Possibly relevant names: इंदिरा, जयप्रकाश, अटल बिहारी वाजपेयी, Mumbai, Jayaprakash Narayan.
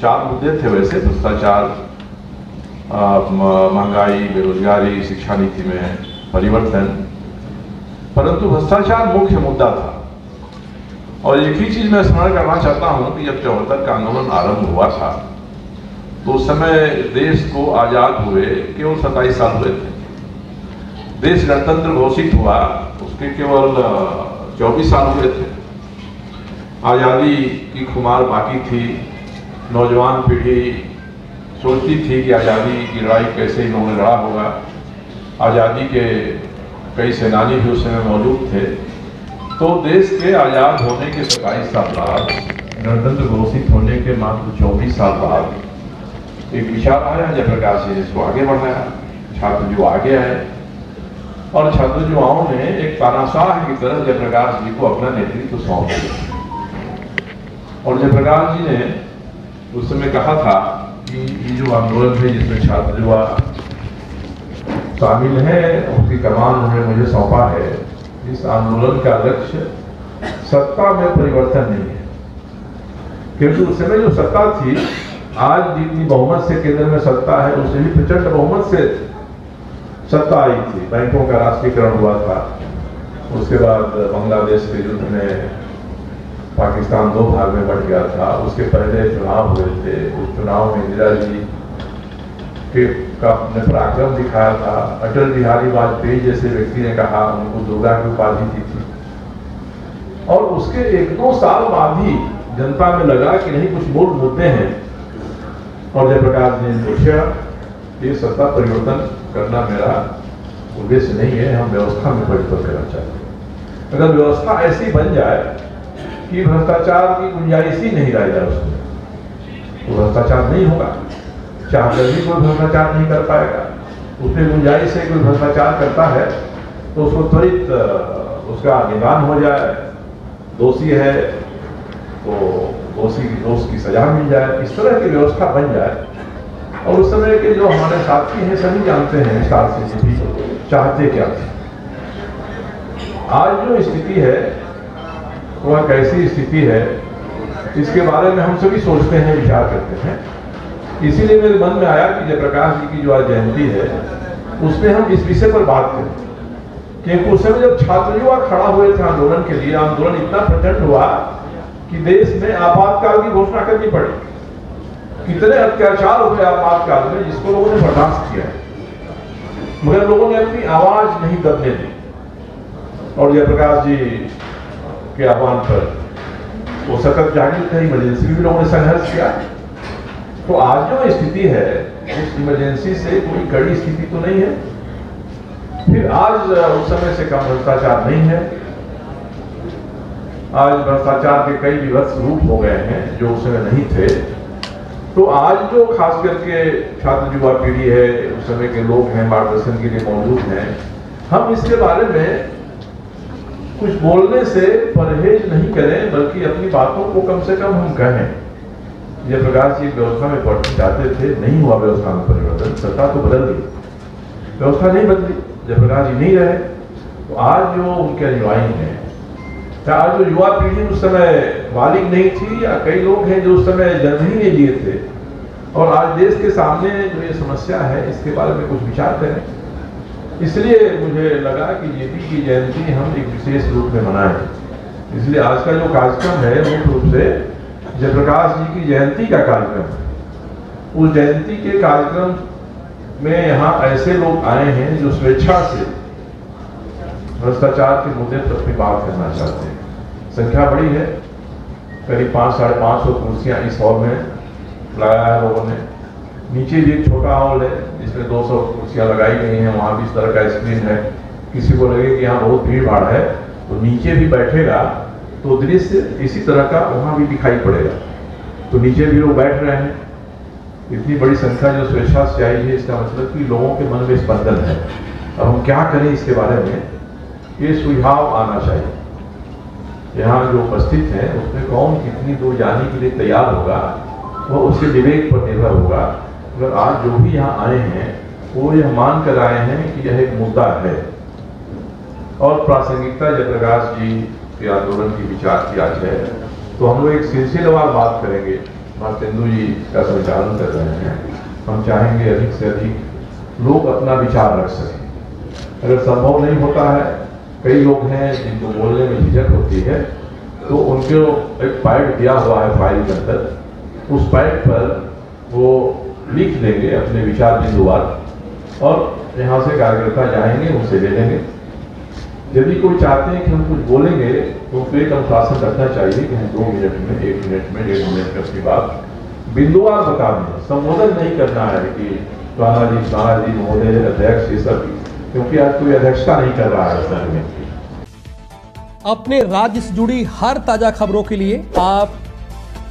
चार मुद्दे थे वैसे, भ्रष्टाचार, महंगाई, बेरोजगारी, शिक्षा नीति में परिवर्तन, परंतु भ्रष्टाचार मुख्य मुद्दा था। और एक ही चीज मैं स्मरण करना चाहता हूं कि जब 74 का आंदोलन आरंभ हुआ था तो उस समय देश को आजाद हुए केवल 27 साल हुए थे, देश गणतंत्र घोषित हुआ उसके केवल 24 साल हुए थे, आजादी की खुमार बाकी थी, नौजवान पीढ़ी सोचती थी कि आज़ादी की लड़ाई कैसे इन्होंने लड़ा होगा। आज़ादी के कई सेनानी भी उस समय मौजूद थे। तो देश के आज़ाद होने के 27 साल बाद, गणतंत्र घोषित होने के मात्र 24 साल बाद एक विचार आया, जयप्रकाश ने इसको आगे बढ़ाया, छात्र युवा आगे आए और छात्र युवाओं ने एक तानाशाह की तरह जयप्रकाश जी को अपना नेतृत्व सौंप दिया। और जयप्रकाश जी ने उस समय कहा था कि ये जो आंदोलन है जिसमें छात्र युवा शामिल है, उसकी कमान उन्होंने मुझे सौंपा है। इस आंदोलन का लक्ष्य सत्ता में परिवर्तन नहीं है, क्योंकि उस समय जो सत्ता थी, आज जितनी बहुमत से केंद्र में सत्ता है उससे भी प्रचंड बहुमत से सत्ता आई थी। बैंकों का राष्ट्रीयकरण हुआ था, उसके बाद बांग्लादेश के युद्ध में पाकिस्तान 2 भाग में बढ़ गया था, उसके पहले चुनाव हुए थे, उस चुनाव में इंदिरा जी ने पराक्रम दिखाया था। अटल बिहारी वाजपेयी जैसे व्यक्ति ने कहा, उनको दुर्गा की उपाधि दी थी। और उसके 1-2 साल बाद ही जनता में लगा कि नहीं, कुछ मूल मुद्दे हैं और जयप्रकाश ने सोचा ये सत्ता परिवर्तन करना मेरा उद्देश्य नहीं है, हम व्यवस्था में परिवर्तन करना चाहते। अगर व्यवस्था ऐसी बन जाए कि भ्रष्टाचार की गुंजाइश ही नहीं रह जाए उसमें, तो भ्रष्टाचार नहीं होगा, चाहकर भी कोई भ्रष्टाचार नहीं कर पाएगा। उसमें गुंजाइश से कोई भ्रष्टाचार करता है तो उसको त्वरित उसका निदान हो जाए, दोषी है तो दोष की सजा मिल जाए, इस तरह की व्यवस्था बन जाए। और उस समय के जो हमारे साथी हैं सभी जानते हैं चाहते क्या थे। आज जो स्थिति है वह कैसी स्थिति है, इसके बारे में हम सभी सोचते हैं, विचार करते हैं। इसीलिए मेरे मन में आया कि जयप्रकाश जी की जो आज जयंती है उसमें हम इस विषय पर बात करें, क्योंकि उस समय जब छात्र युवा खड़ा हुए थे आंदोलन के लिए, आंदोलन इतना प्रचंड हुआ कि देश में आपातकाल की घोषणा करनी पड़ी। कितने अत्याचार हुए आपातकाल में जिसको लोगों ने बर्दाश्त किया, मगर लोगों ने अपनी आवाज नहीं दबने दी। और जयप्रकाश जी के आह्वान पर वो सतत जारी था, इमरजेंसी भी लोगों ने संघर्ष किया। तो आज जो स्थिति है उस इमरजेंसी से कोई कड़ी स्थिति तो नहीं है, फिर आज उस समय से कम भ्रष्टाचार नहीं है। आज भ्रष्टाचार के कई विभत्स रूप हो गए हैं जो उस समय नहीं थे। तो आज जो खास करके छात्र युवा पीढ़ी है, उस समय के लोग हैं, मार्गदर्शन के लिए मौजूद हैं, हम इसके बारे में कुछ बोलने से परहेज नहीं करें, बल्कि अपनी बातों को कम से कम हम कहें। जयप्रकाश जी व्यवस्था में पढ़ना चाहते थे, नहीं हुआ व्यवस्था में परिवर्तन, सत्ता तो बदल गई, व्यवस्था नहीं बदली, जयप्रकाश जी नहीं रहे। तो आज जो उनके अनुयायी हैं, क्या आज जो युवा पीढ़ी उस समय बालिग नहीं थी, या कई लोग हैं जो उस समय जन्म ही नहीं लिए थे, और आज देश के सामने जो ये समस्या है इसके बारे में कुछ विचार करें। इसलिए मुझे लगा कि जेपी की जयंती हम एक विशेष रूप में मनाएं, इसलिए आज का जो कार्यक्रम है मुख्य रूप से जयप्रकाश जी की जयंती का कार्यक्रम है। उस जयंती के कार्यक्रम में यहाँ ऐसे लोग आए हैं जो स्वेच्छा से भ्रष्टाचार के मुद्दे पर अपनी बात करना चाहते हैं। संख्या बड़ी है, करीब 500-550 कुर्सियाँ इस हॉल में लगाया है लोगों ने। नीचे भी एक छोटा हॉल है जिसमें 200 कुर्सियाँ लगाई गई हैं, वहाँ भी इस तरह का स्क्रीन है। किसी को लगे कि यहाँ बहुत भीड़ भाड़ है तो नीचे भी बैठेगा तो दृश्य इसी तरह का वहाँ भी दिखाई पड़ेगा। तो नीचे भी लोग बैठ रहे हैं, इतनी बड़ी संख्या जो स्वेच्छा से आई है, इसका मतलब कि लोगों के मन में स्पंदन है। अब हम क्या करें इसके बारे में ये सुझाव आना चाहिए। यहाँ जो उपस्थित हैं उसमें कौन कितनी दूर जाने के लिए तैयार होगा वह उसके विवेक पर निर्भर होगा। अगर आज जो भी यहाँ आए हैं वो यह मान कर आए हैं कि यह एक मुद्दा है और प्रासंगिकता जयप्रकाश जी के आंदोलन की विचार की आज है, तो हम लोग एक सिलसिलेवार बात करेंगे मां सिंधु जी का संचालन कर रहे हैं। हम चाहेंगे अधिक से अधिक लोग अपना विचार रख सकें। अगर संभव नहीं होता है, कई लोग हैं जिनको बोलने में झिझक होती है, तो उनके एक पैड दिया हुआ है फाइल के अंदर, उस पैड पर वो लिख लेंगे अपने विचार बिंदुवार और यहाँ से कार्यकर्ता जाएंगे उनसे ले लेंगे। यदि कोई चाहते हैं कि हम कुछ बोलेंगे तो फिर एक अनुशासन रखना चाहिए कि हम 2 मिनट में 1 मिनट में 1.5 मिनट में अपनी बात बिंदुवार बता दें। संबोधन नहीं करना है कि स्वामी जी महाराज जी महोदय अध्यक्ष ये सब, क्योंकि आज कोई अध्यक्षता नहीं कर रहा है सर में। अपने राज्य से जुड़ी हर ताजा खबरों के लिए आप